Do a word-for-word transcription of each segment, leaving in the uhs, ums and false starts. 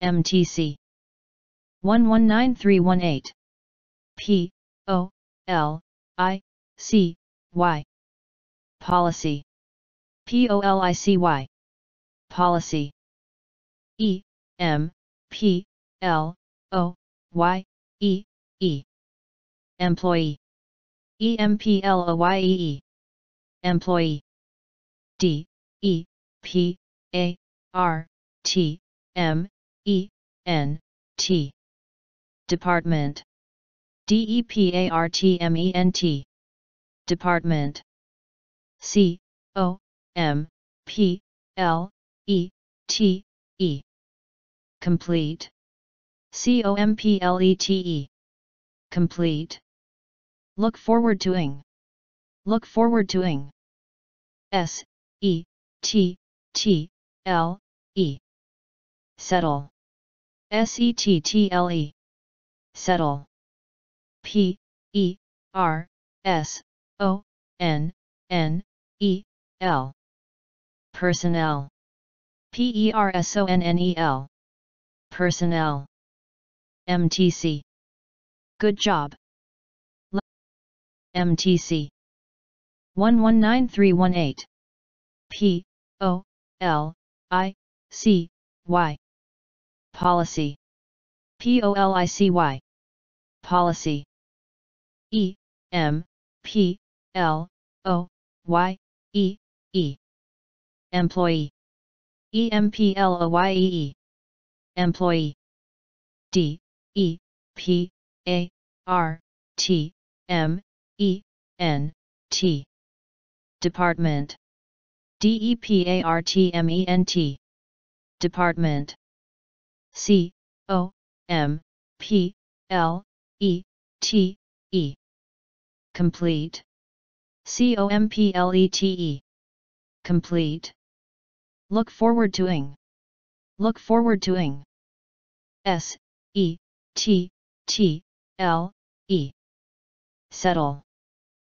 M T C one one nine three one eight P O L I C Y Policy P O L I C Y Policy E M P L O Y E E Employee E M P L O Y E E Employee D E P A R T M E N T Department D E P A R T M E N T Department C O M P L E T E Complete C O M P L E T E Complete Look forward to ing Look forward to ing S E T T L E Settle S E T T L E Settle P E R S O N N E L Personnel P E R S O N N E L Personnel M T C Good job M T C one one nine three one eight P O L I C Y Policy P O L I C Y Policy E M P L O Y E E Employee E M P L O Y E E Employee D E P A R T M E N T Department D E P A R T M E N T Department C O M P L E T E Complete C O M P L E T E Complete Look forward to ing Look forward to ing S E T T L E Settle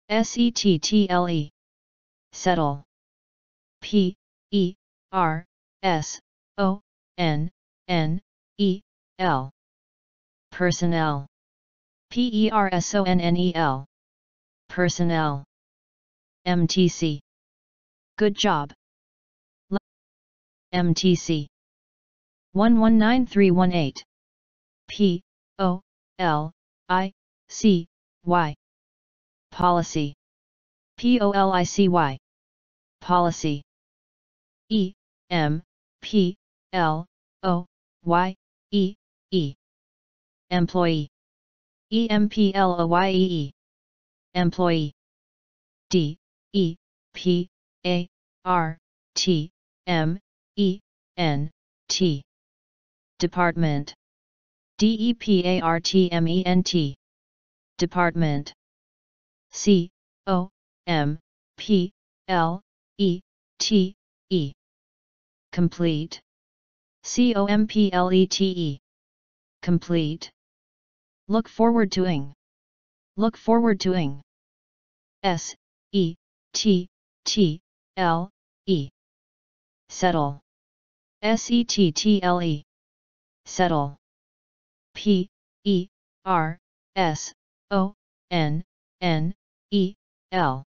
S E T T L E Settle P E R S O N N E L Personnel P E R S O N N E L Personnel M T C Good job M T C one one nine three one eight P O L I C Y Policy P O L I C Y Policy E M P L O Y E E Employee E M P L O Y E E Employee D E P A R T M E N T Department D E P A R T M E N T Department C O M P L E T E Complete C O M P L E T E Complete Look forward to ing Look forward to ing S E T T L E Settle S E T T L E Settle P E R S O N N E L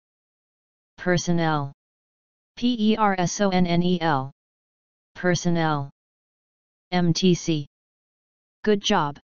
Personnel P E R S O N N E L Personnel M T C Good job.